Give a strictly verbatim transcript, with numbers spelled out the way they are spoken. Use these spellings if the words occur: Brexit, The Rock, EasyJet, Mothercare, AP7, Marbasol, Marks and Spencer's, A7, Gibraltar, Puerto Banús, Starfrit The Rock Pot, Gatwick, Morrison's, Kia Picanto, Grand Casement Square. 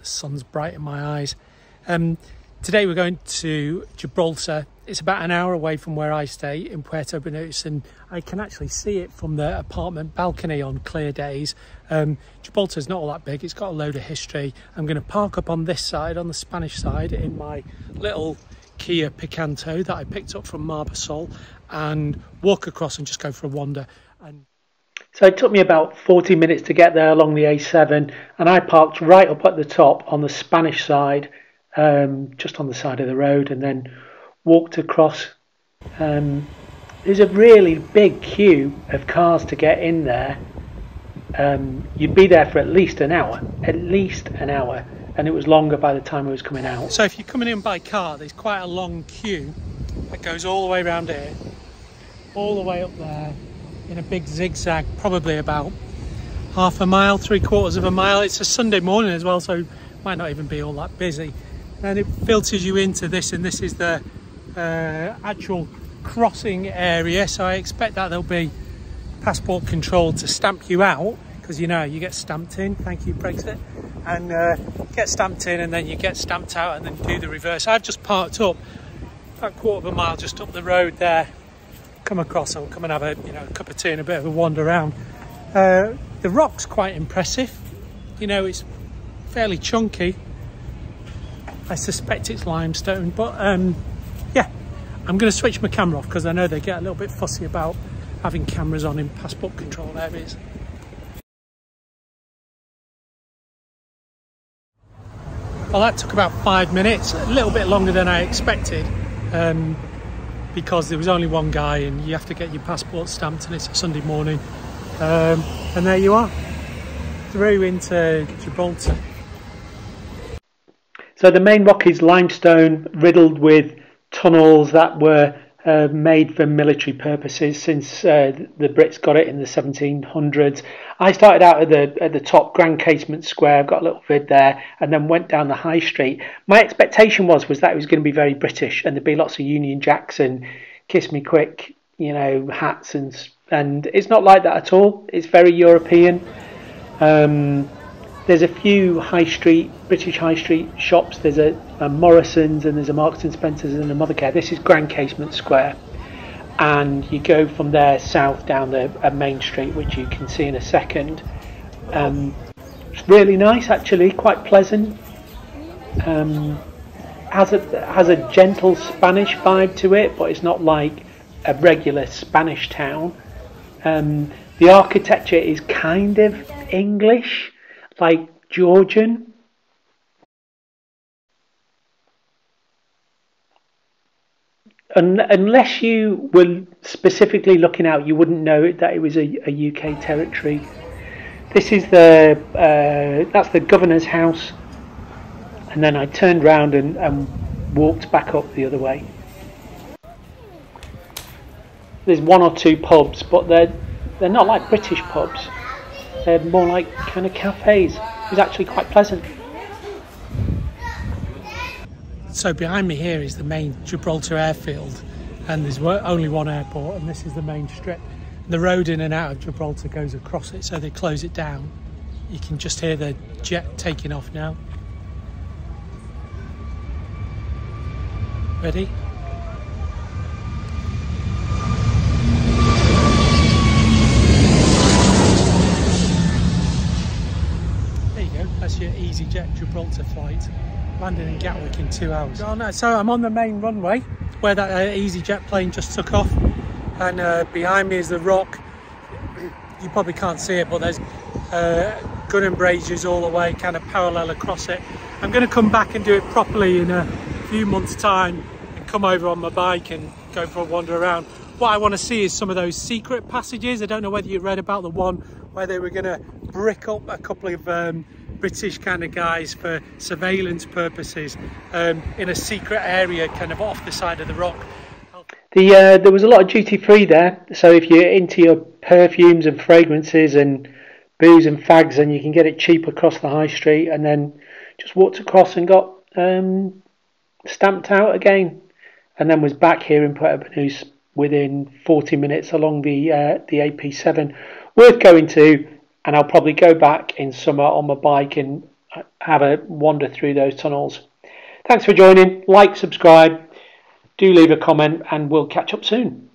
The sun's bright in my eyes. Um, today we're going to Gibraltar. It's about an hour away from where I stay in Puerto Banús, and I can actually see it from the apartment balcony on clear days. Um, Gibraltar's not all that big, it's got a load of history. I'm going to park up on this side, on the Spanish side, in my little Kia Picanto that I picked up from Marbasol, and walk across and just go for a wander. And so it took me about forty minutes to get there along the A seven, and I parked right up at the top on the Spanish side, um, just on the side of the road, and then walked across. Um, there's a really big queue of cars to get in there. Um, you'd be there for at least an hour, at least an hour, and it was longer by the time I was coming out. So if you're coming in by car, there's quite a long queue that goes all the way around here, all the way up there, in a big zigzag, probably about half a mile, three quarters of a mile. It's a Sunday morning as well, so it might not even be all that busy. And it filters you into this, and this is the Uh, actual crossing area, so I expect that there'll be passport control to stamp you out, because you know you get stamped in, thank you Brexit, and uh, get stamped in and then you get stamped out and then you do the reverse. I've just parked up that quarter of a mile just up the road there, come across and come and have a you know a cup of tea and a bit of a wander around. Uh, the rock's quite impressive, you know, it's fairly chunky. I suspect it's limestone, but um, I'm going to switch my camera off because I know they get a little bit fussy about having cameras on in passport control areas. Well, that took about five minutes, a little bit longer than I expected, um, because there was only one guy and you have to get your passport stamped, and it's a Sunday morning. Um, and there you are, through into Gibraltar. So the main rock is limestone, riddled with tunnels that were uh, made for military purposes since uh, the Brits got it in the seventeen hundreds. I started out at the at the top, Grand Casement Square. I've got a little vid there, and then went down the high street. My expectation was was that it was going to be very British and there'd be lots of Union Jacks and kiss me quick, you know, hats, and and it's not like that at all. It's very European. Um, There's a few high street, British high street shops. There's a, a Morrison's, and there's a Marks and Spencer's, and a Mothercare. This is Grand Casement Square. And you go from there south down the a main street, which you can see in a second. Um, it's really nice, actually, quite pleasant. Um, has a, has a gentle Spanish vibe to it, but it's not like a regular Spanish town. Um, the architecture is kind of English, like Georgian. And unless you were specifically looking out, you wouldn't know that it was a, a U K territory. This is the uh, that's the governor's house, and then I turned round and, and walked back up the other way. There's one or two pubs, but they're they're not like British pubs. They're more like kind of cafes. It was actually quite pleasant. So behind me here is the main Gibraltar airfield, and there's only one airport, and this is the main strip. The road in and out of Gibraltar goes across it, so they close it down. You can just hear the jet taking off now. Ready? Your EasyJet Gibraltar flight, landing in Gatwick in two hours. Oh no, so I'm on the main runway where that uh, EasyJet plane just took off, and uh, behind me is the rock. You probably can't see it, but there's uh, gun embrasures all the way, kind of parallel across it. I'm going to come back and do it properly in a few months' time, and come over on my bike and go for a wander around. What I want to see is some of those secret passages. I don't know whether you read about the one where they were going to brick up a couple of um, British kind of guys for surveillance purposes um, in a secret area kind of off the side of the rock. The, uh, there was a lot of duty free there, so if you're into your perfumes and fragrances and booze and fags, then you can get it cheap across the high street, and then just walked across and got um, stamped out again, and then was back here in Puerto Banús within forty minutes along the uh, the A P seven. Worth going to, and I'll probably go back in summer on my bike and have a wander through those tunnels. Thanks for joining. Like, subscribe, do leave a comment, and we'll catch up soon.